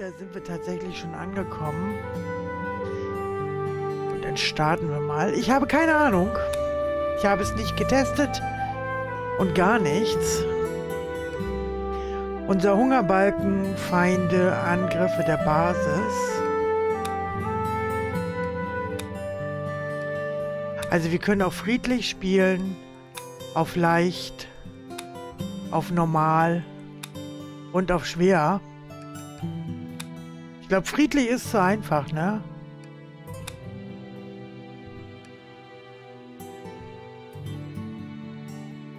später sind wir tatsächlich schon angekommen. Und dann starten wir mal. Ich habe keine Ahnung. Ich habe es nicht getestet. Und gar nichts. Unser Hungerbalken, Feinde, Angriffe der Basis. Also wir können auf friedlich spielen, auf leicht, auf normal und auf schwer. Ich glaube, friedlich ist so einfach, ne?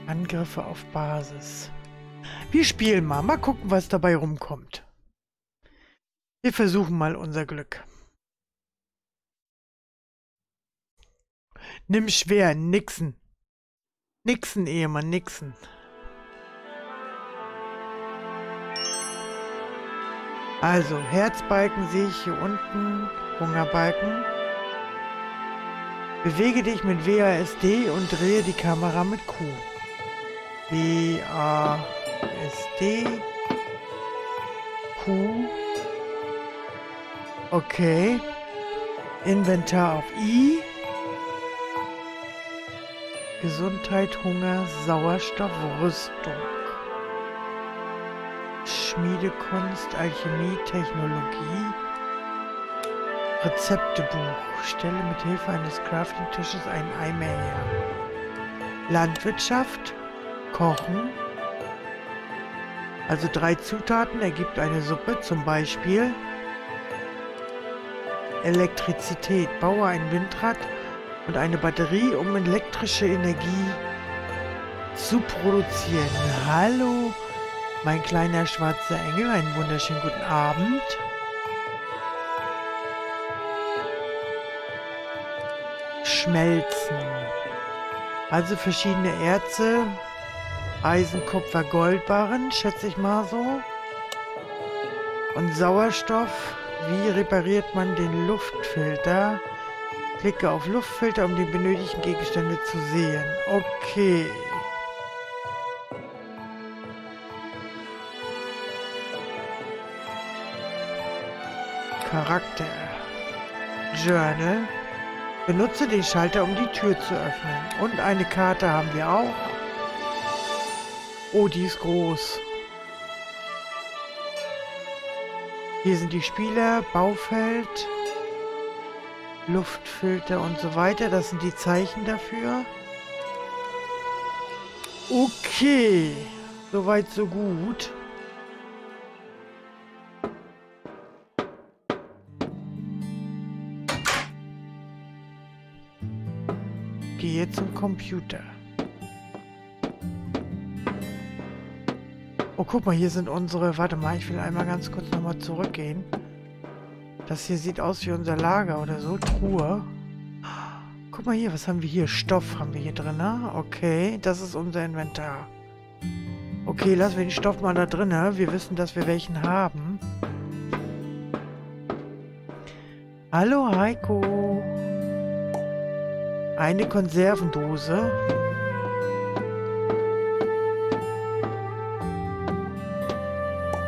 Angriffe auf Basis. Wir spielen mal. Mal gucken, was dabei rumkommt. Wir versuchen mal unser Glück. Nimm schwer, Nixon. Nixon, Ehemann, Nixon. Also, Herzbalken sehe ich hier unten, Hungerbalken. Bewege dich mit WASD und drehe die Kamera mit Q. WASD, Q. Okay. Inventar auf I. Gesundheit, Hunger, Sauerstoff, Rüstung. Schmiedekunst, Alchemie, Technologie. Rezeptebuch. Stelle mit Hilfe eines Crafting-Tisches einen Eimer her. Landwirtschaft. Kochen. Also 3 Zutaten ergibt eine Suppe zum Beispiel. Elektrizität. Baue ein Windrad und eine Batterie, um elektrische Energie zu produzieren. Hallo, mein kleiner schwarzer Engel, einen wunderschönen guten Abend. Schmelzen. Also verschiedene Erze, Eisen, Kupfer, Goldbarren, schätze ich mal so. Und Sauerstoff. Wie repariert man den Luftfilter? Klicke auf Luftfilter, um die benötigten Gegenstände zu sehen. Okay. Charakter. Journal. Benutze den Schalter, um die Tür zu öffnen. Und eine Karte haben wir auch. Oh, die ist groß. Hier sind die Spieler, Baufeld, Luftfilter und so weiter. Das sind die Zeichen dafür. Okay. Soweit, so gut. Gehe zum Computer. Oh, guck mal, hier sind unsere... Warte mal, ich will einmal ganz kurz nochmal zurückgehen. Das hier sieht aus wie unser Lager oder so. Truhe. Guck mal hier, was haben wir hier? Stoff haben wir hier drin, ne? Okay, das ist unser Inventar. Okay, lassen wir den Stoff mal da drin. Wir wissen, dass wir welchen haben. Hallo, Heiko. Eine Konservendose.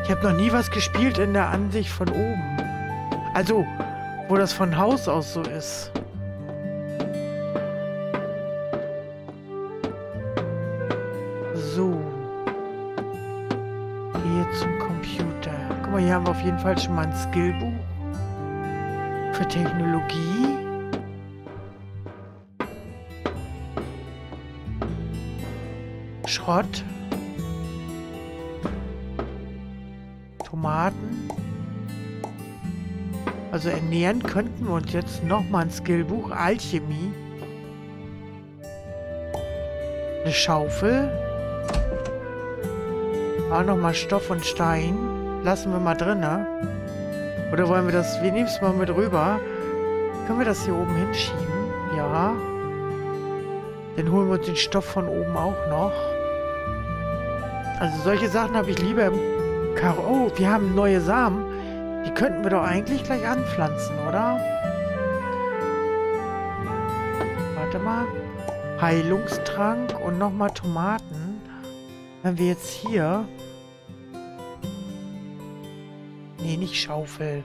Ich habe noch nie was gespielt in der Ansicht von oben. Also, wo das von Haus aus so ist. So. Hier zum Computer. Guck mal, hier haben wir auf jeden Fall schon mal ein Skillbuch. Für Technologie. Schrott. Tomaten. Also ernähren könnten wir uns jetzt nochmal ein Skillbuch. Alchemie. Eine Schaufel. Auch nochmal Stoff und Stein. Lassen wir mal drin, ne? Oder wollen wir das... Wir nehmen es mal mit rüber. Können wir das hier oben hinschieben? Ja. Dann holen wir uns den Stoff von oben auch noch. Also solche Sachen habe ich lieber im Karo. Oh, wir haben neue Samen. Die könnten wir doch eigentlich gleich anpflanzen, oder? Warte mal. Heilungstrank und nochmal Tomaten. Wenn wir jetzt hier Nee, nicht Schaufel.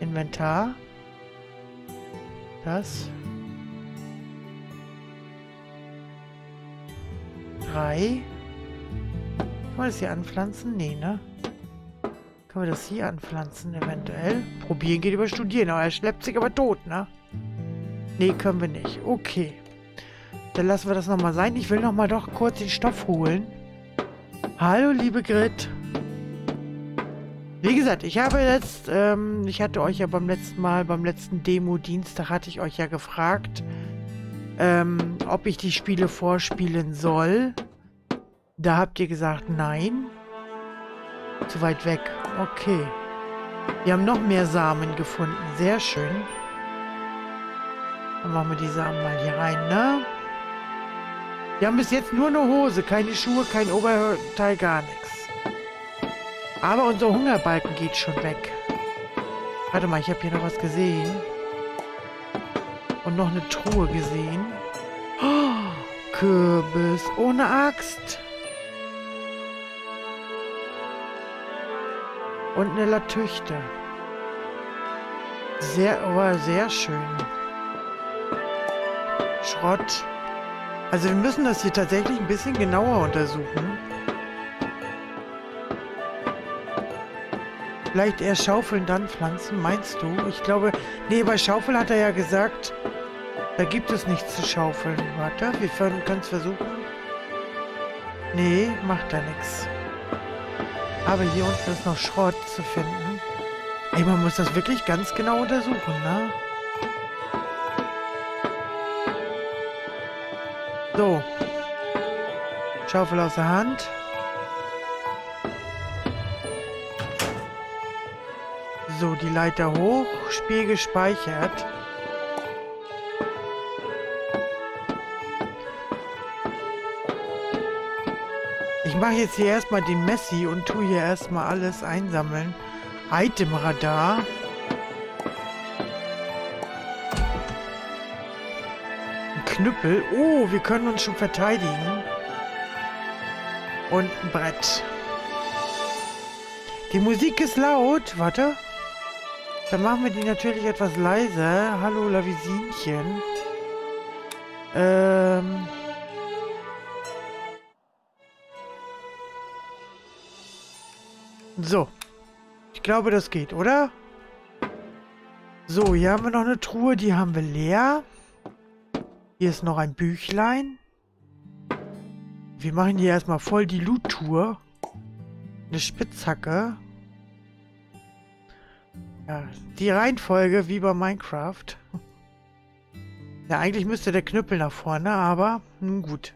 Inventar. Das. 3. Kann man das hier anpflanzen? Nee, ne? Können wir das hier anpflanzen, eventuell? Probieren geht über Studieren, aber er schleppt sich aber tot, ne? Nee, können wir nicht. Okay. Dann lassen wir das nochmal sein. Ich will nochmal doch kurz den Stoff holen. Hallo, liebe Grit. Wie gesagt, ich habe jetzt, ich hatte euch ja beim letzten Mal, beim letzten Demo-Dienstag hatte ich euch ja gefragt, ob ich die Spiele vorspielen soll. Da habt ihr gesagt, nein. Zu weit weg. Okay. Wir haben noch mehr Samen gefunden. Sehr schön. Dann machen wir die Samen mal hier rein, ne? Wir haben bis jetzt nur eine Hose, keine Schuhe, kein Oberteil, gar nichts. Aber unser Hungerbalken geht schon weg. Warte mal, ich habe hier noch was gesehen. Und noch eine Truhe gesehen. Oh, Kürbis ohne Axt. Und eine Latüchte. Sehr, oh, sehr schön. Schrott. Also wir müssen das hier tatsächlich ein bisschen genauer untersuchen. Vielleicht erst schaufeln, dann pflanzen, meinst du? Ich glaube, nee, bei Schaufeln hat er ja gesagt, da gibt es nichts zu schaufeln. Warte, wir können es versuchen. Nee, macht da nichts. Aber hier unten ist noch Schrott zu finden. Ey, man muss das wirklich ganz genau untersuchen, ne? So. Schaufel aus der Hand. So, die Leiter hoch, Spiel gespeichert. Ich mache jetzt hier erstmal den Messi und tue hier erstmal alles einsammeln. Itemradar. Ein Knüppel. Oh, wir können uns schon verteidigen. Und ein Brett. Die Musik ist laut. Warte. Dann machen wir die natürlich etwas leiser. Hallo, Lavisinchen. So. Ich glaube, das geht, oder? So, hier haben wir noch eine Truhe. Die haben wir leer. Hier ist noch ein Büchlein. Wir machen hier erstmal voll die Loot-Tour. Eine Spitzhacke. Ja, die Reihenfolge wie bei Minecraft. Ja, eigentlich müsste der Knüppel nach vorne, aber nun gut.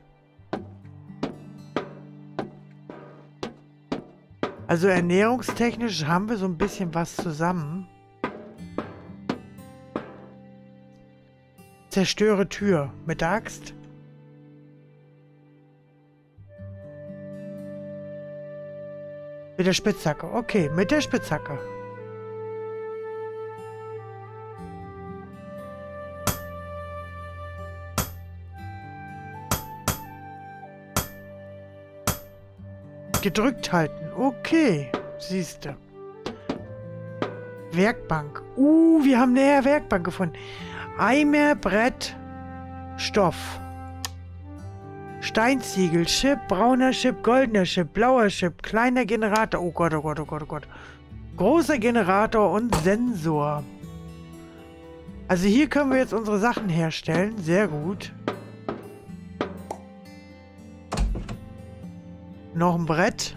Also ernährungstechnisch haben wir so ein bisschen was zusammen. Zerstöre Tür mit der Axt. Mit der Spitzhacke. Okay, mit der Spitzhacke. Gedrückt halten. Okay, siehste. Werkbank. Wir haben eine Werkbank gefunden. Eimer, Brett, Stoff. Steinziegel, Chip, brauner Chip, goldener Chip, blauer Chip, kleiner Generator. Oh Gott, oh Gott, oh Gott, oh Gott. Großer Generator und Sensor. Also hier können wir jetzt unsere Sachen herstellen. Sehr gut. Noch ein Brett.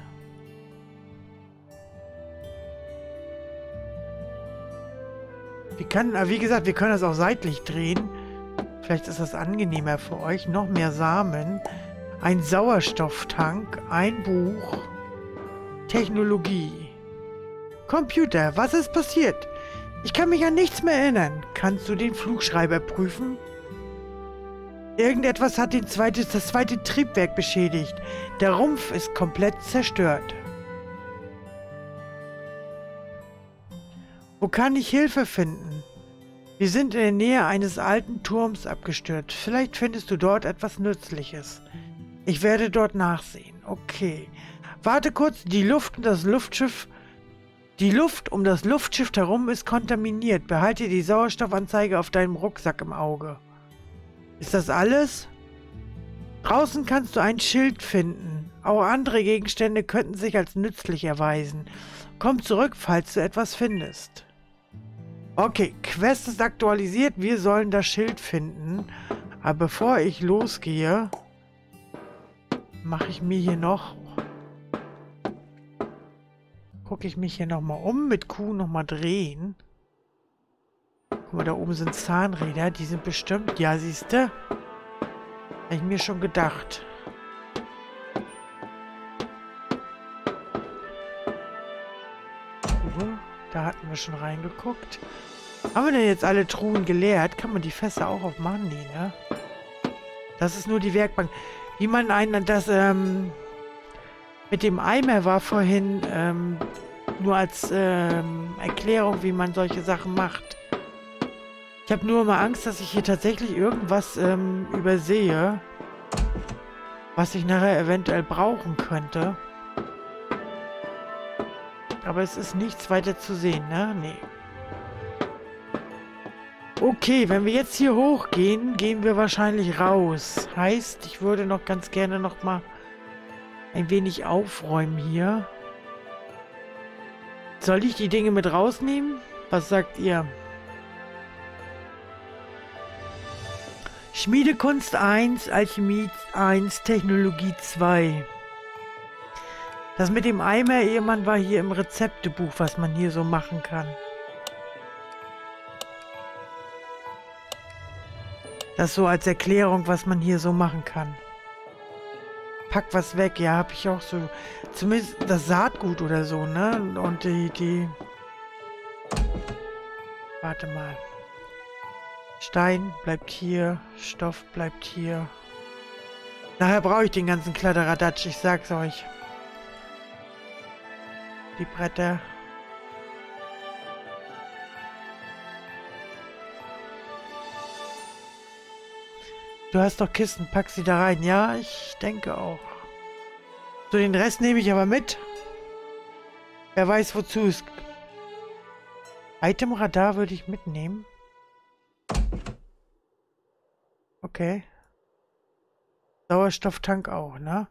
Wie gesagt, wir können das auch seitlich drehen. Vielleicht ist das angenehmer für euch. Noch mehr Samen. Ein Sauerstofftank. Ein Buch. Technologie. Computer, was ist passiert? Ich kann mich an nichts mehr erinnern. Kannst du den Flugschreiber prüfen? Irgendetwas hat das zweite Triebwerk beschädigt. Der Rumpf ist komplett zerstört. Wo kann ich Hilfe finden? Wir sind in der Nähe eines alten Turms abgestürzt. Vielleicht findest du dort etwas Nützliches. Ich werde dort nachsehen. Okay. Warte kurz, die Luft um das Luftschiff herum ist kontaminiert. Behalte die Sauerstoffanzeige auf deinem Rucksack im Auge. Ist das alles? Draußen kannst du ein Schild finden. Auch andere Gegenstände könnten sich als nützlich erweisen. Komm zurück, falls du etwas findest. Okay, Quest ist aktualisiert. Wir sollen das Schild finden. Aber bevor ich losgehe, mache ich mir hier noch... Gucke ich mich hier nochmal um, mit Q nochmal drehen. Guck mal, da oben sind Zahnräder, die sind bestimmt... Ja, siehste? Habe ich mir schon gedacht. So, da hatten wir schon reingeguckt. Haben wir denn jetzt alle Truhen geleert? Kann man die Fässer auch aufmachen? Nee, ne? Das ist nur die Werkbank. Wie man einen... Das, mit dem Eimer war vorhin nur als Erklärung, wie man solche Sachen macht. Ich habe nur immer Angst, dass ich hier tatsächlich irgendwas übersehe, was ich nachher eventuell brauchen könnte. Aber es ist nichts weiter zu sehen, ne? Nee. Okay, wenn wir jetzt hier hochgehen, gehen wir wahrscheinlich raus. Heißt, ich würde noch ganz gerne nochmal... ein wenig aufräumen hier. Soll ich die Dinge mit rausnehmen? Was sagt ihr? Schmiedekunst 1, Alchemie 1, Technologie 2. Das mit dem Eimer, Ehemann, war hier im Rezeptebuch, was man hier so machen kann. Das so als Erklärung, was man hier so machen kann. Pack was weg, ja, habe ich auch so. Zumindest das Saatgut oder so, ne? Und die... Warte mal. Stein bleibt hier, Stoff bleibt hier. Nachher brauche ich den ganzen Kladderadatsch, ich sag's euch. Die Bretter. Du hast doch Kisten, pack sie da rein. Ja, ich denke auch. So, den Rest nehme ich aber mit. Wer weiß, wozu es... Itemradar würde ich mitnehmen. Okay. Sauerstofftank auch, ne?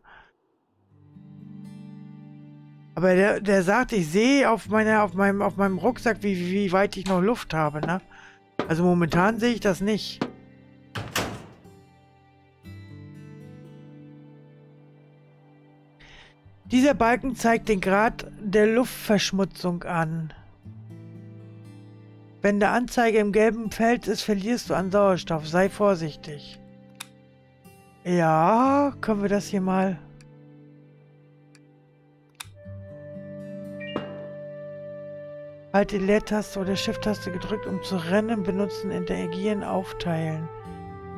Aber der sagt, ich sehe auf meinem Rucksack, wie weit ich noch Luft habe, ne? Also momentan sehe ich das nicht. Dieser Balken zeigt den Grad der Luftverschmutzung an. Wenn der Anzeige im gelben Feld ist, verlierst du an Sauerstoff. Sei vorsichtig. Ja, können wir das hier mal... Halte die Leertaste oder Shift-Taste gedrückt, um zu rennen, benutzen, interagieren, aufteilen.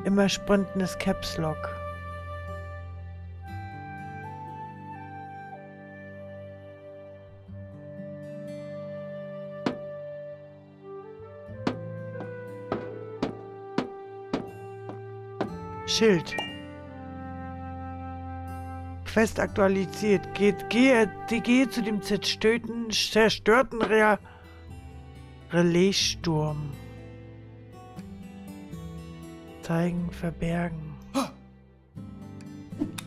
Immer sprinten ist Caps Lock. Schild. Quest aktualisiert. Gehe zu dem zerstörten Relaissturm. Zeigen, verbergen.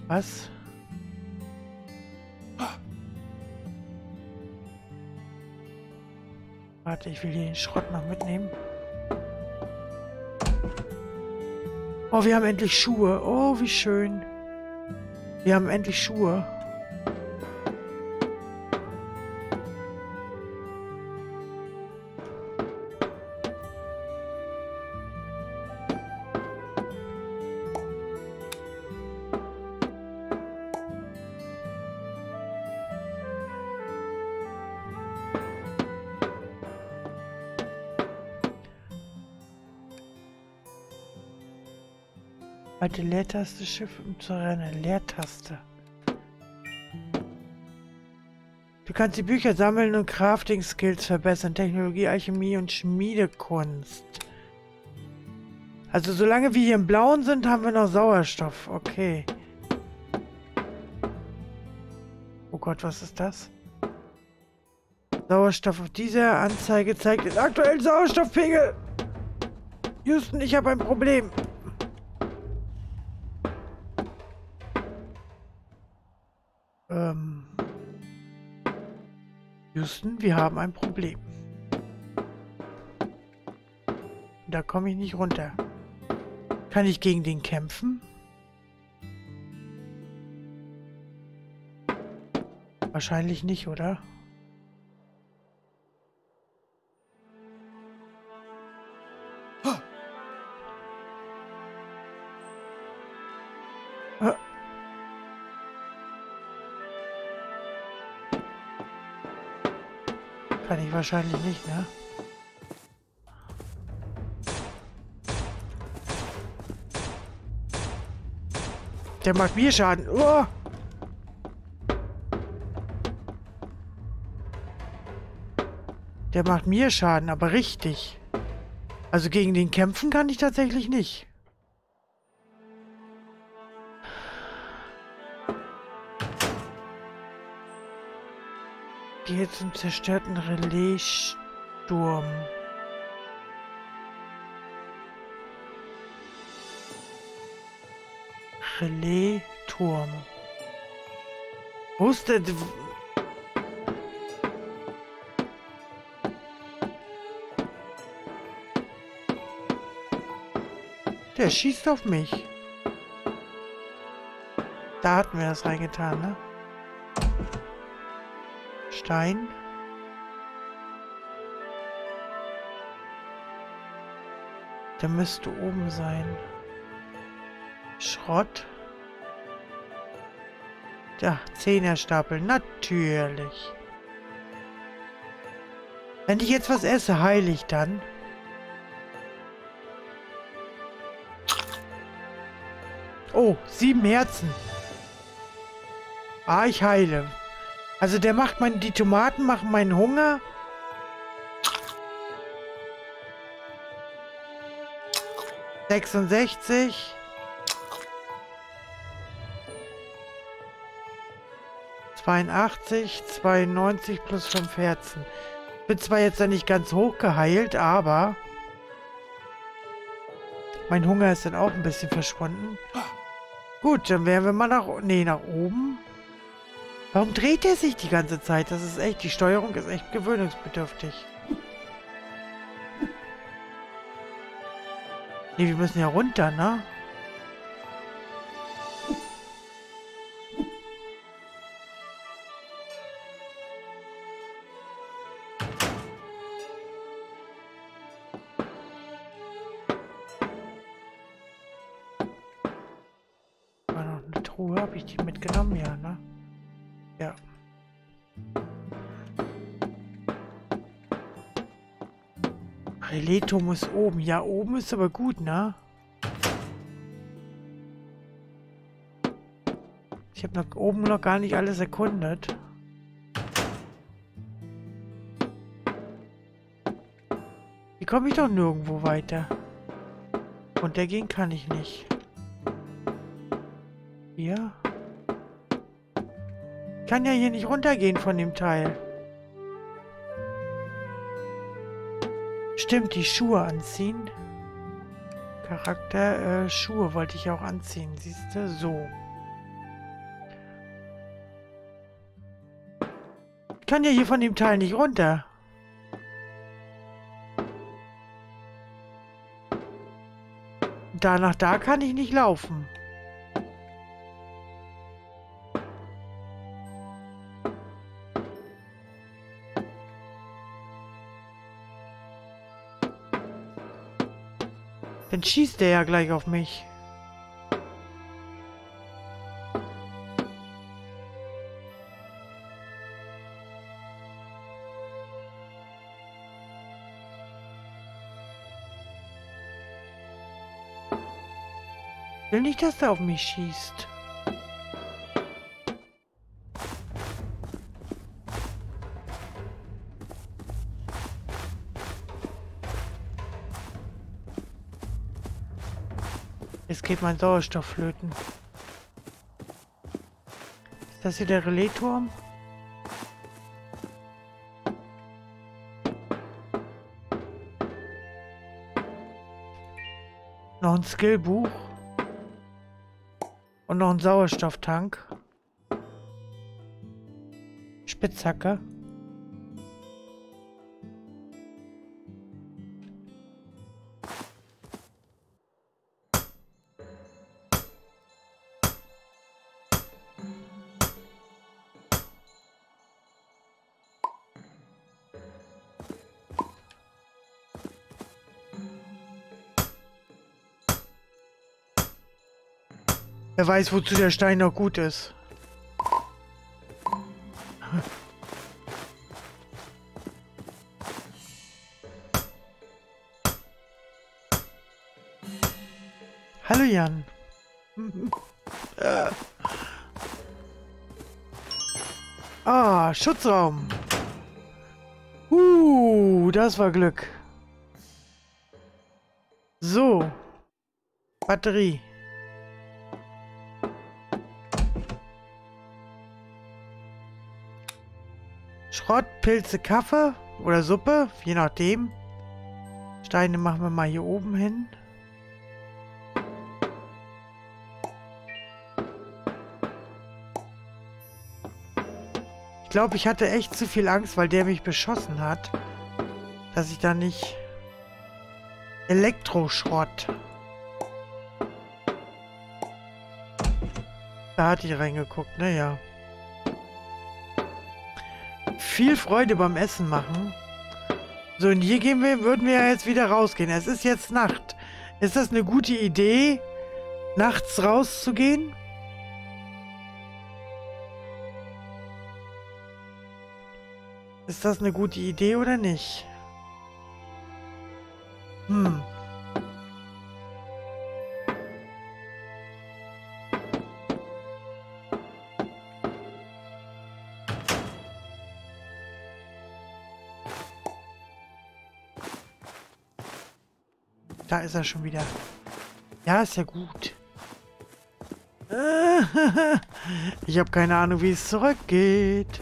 Was? Warte, ich will hier den Schrott noch mitnehmen. Oh, wir haben endlich Schuhe. Oh, wie schön. Wir haben endlich Schuhe. Alte Leertaste, Schiff, um zu rennen. Leertaste. Du kannst die Bücher sammeln und Crafting-Skills verbessern. Technologie, Alchemie und Schmiedekunst. Also solange wir hier im Blauen sind, haben wir noch Sauerstoff. Okay. Gott, was ist das? Sauerstoff auf dieser Anzeige zeigt den aktuellen Sauerstoffpegel. Houston, ich habe ein Problem. Houston, wir haben ein Problem. Da komme ich nicht runter. Kann ich gegen den kämpfen? Wahrscheinlich nicht, oder? Kann ich wahrscheinlich nicht, ne? Der macht mir Schaden. Oh! Der macht mir Schaden, aber richtig. Also gegen den kämpfen kann ich tatsächlich nicht. Gehe zum zerstörten Relaissturm. Relaisturm. Wo ist der... Der schießt auf mich. Da hatten wir das reingetan, ne? Stein. Der müsste oben sein. Schrott. Ja, 10er-Stapel, natürlich. Wenn ich jetzt was esse, heile ich dann. Oh, 7 Herzen. Ah, ich heile. Also der macht meinen... Die Tomaten machen meinen Hunger. ...66... ...82... ...92 plus 5 Herzen. Bin zwar jetzt da nicht ganz hoch geheilt, aber... Mein Hunger ist dann auch ein bisschen verschwunden. Gut, dann wären wir mal nach... Nee, nach oben. Warum dreht er sich die ganze Zeit? Das ist echt... Die Steuerung ist echt gewöhnungsbedürftig. Nee, wir müssen ja runter, ne? Habe ich die mitgenommen? Ja, ne? Ja. Releto muss oben. Ja, oben ist aber gut, ne? Ich habe nach oben noch gar nicht alles erkundet. Hier komme ich doch nirgendwo weiter. Runtergehen kann ich nicht. Hier. Ich kann ja hier nicht runtergehen von dem Teil. Stimmt, die Schuhe anziehen. Charakter, Schuhe wollte ich auch anziehen, siehst du? So. Ich kann ja hier von dem Teil nicht runter. Danach da kann ich nicht laufen. Dann schießt der ja gleich auf mich. Ich will nicht, dass der auf mich schießt. Jetzt geht mein Sauerstoff flöten. Ist das hier der Relaisturm? Noch ein Skillbuch. Und noch ein Sauerstofftank. Spitzhacke. Wer weiß, wozu der Stein noch gut ist. Hallo Jan. Ah, Schutzraum. Das war Glück. So. Batterie. Schrott, Pilze, Kaffee oder Suppe, je nachdem. Steine machen wir mal hier oben hin. Ich glaube, ich hatte echt zu viel Angst, weil der mich beschossen hat, dass ich da nicht... Elektroschrott. Da hat die reingeguckt, naja. Viel Freude beim Essen machen. So, und hier gehen wir, würden wir ja jetzt wieder rausgehen. Es ist jetzt Nacht. Ist das eine gute Idee, nachts rauszugehen? Ist das eine gute Idee oder nicht? Da ist er schon wieder. Ja, ist ja gut. Ich habe keine Ahnung, wie es zurückgeht.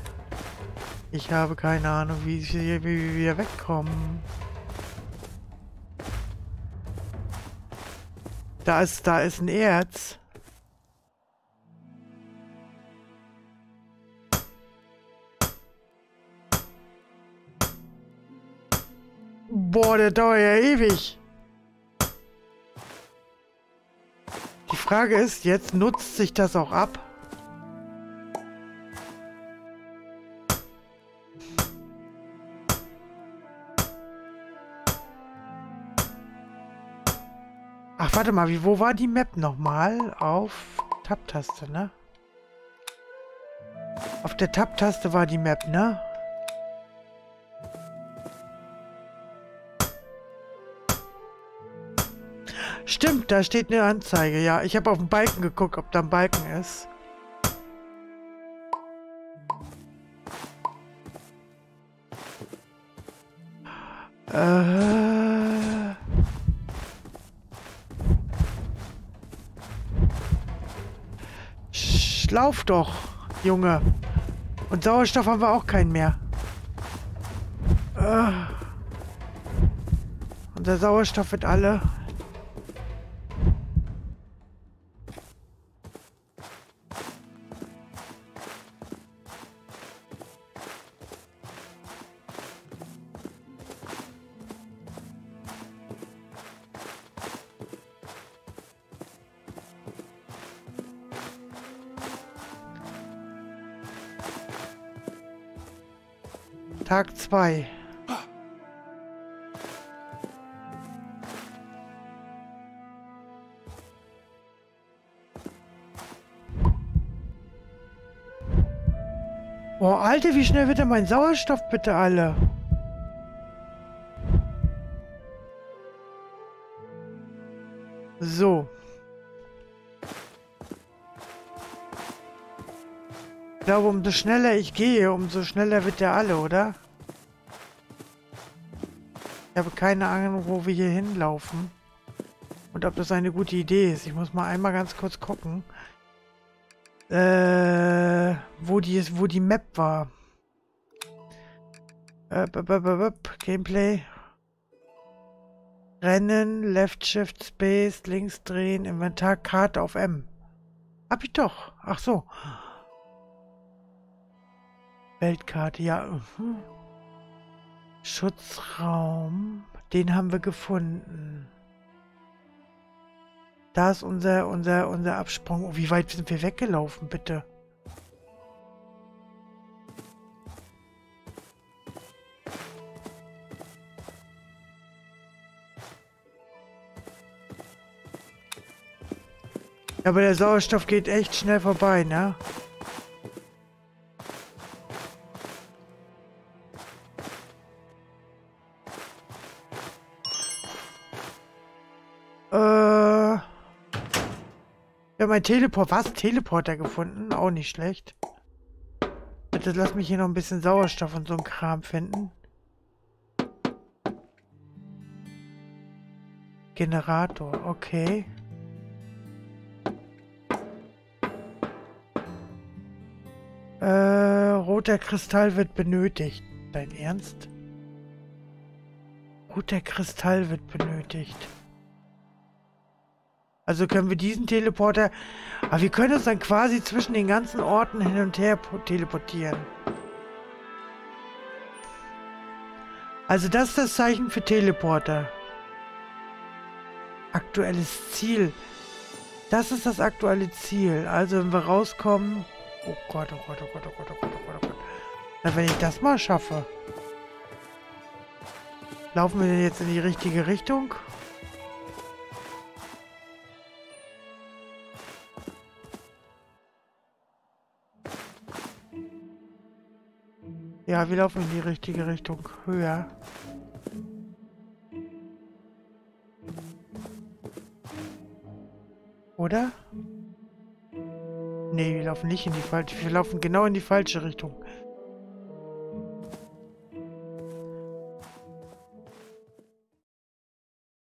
Ich habe keine Ahnung, wie wir wieder wegkommen. Da ist ein Erz. Boah, der dauert ja ewig. Die Frage ist jetzt, nutzt sich das auch ab? Ach, warte mal, wo war die Map nochmal? Auf Tab-Taste, ne? Auf der Tab-Taste war die Map, ne? Stimmt, da steht eine Anzeige, ja. Ich habe auf den Balken geguckt, ob da ein Balken ist. Lauf doch, Junge. Und Sauerstoff haben wir auch keinen mehr. Unser Sauerstoff wird alle. Tag 2. Boah, Alter, wie schnell wird denn mein Sauerstoff bitte alle? So. Ich glaube, umso schneller ich gehe, umso schneller wird der alle, oder? Ich habe keine Ahnung, wo wir hier hinlaufen. Und ob das eine gute Idee ist. Ich muss mal einmal ganz kurz gucken. Wo die Map war. Gameplay. Rennen, Left Shift Space, links drehen, Inventar, Karte auf M. Hab ich doch. Ach so. Weltkarte, ja. Schutzraum. Den haben wir gefunden. Da ist unser Absprung. Oh, wie weit sind wir weggelaufen, bitte? Aber der Sauerstoff geht echt schnell vorbei, ne? Ja, mein Teleport. Was? Teleporter gefunden? Auch nicht schlecht. Bitte lass mich hier noch ein bisschen Sauerstoff und so ein Kram finden. Generator, okay. Roter Kristall wird benötigt. Dein Ernst? Roter Kristall wird benötigt. Also können wir diesen Teleporter... Aber wir können uns dann quasi zwischen den ganzen Orten hin und her teleportieren. Also das ist das Zeichen für Teleporter. Aktuelles Ziel. Das ist das aktuelle Ziel. Also wenn wir rauskommen... Oh Gott, oh Gott, oh Gott, oh Gott, oh Gott, oh Gott, oh Gott. Na, wenn ich das mal schaffe. Laufen wir denn jetzt in die richtige Richtung? Ja, wir laufen in die richtige Richtung. Höher. Oder? Nee, wir laufen nicht in die falsche. Wir laufen genau in die falsche Richtung.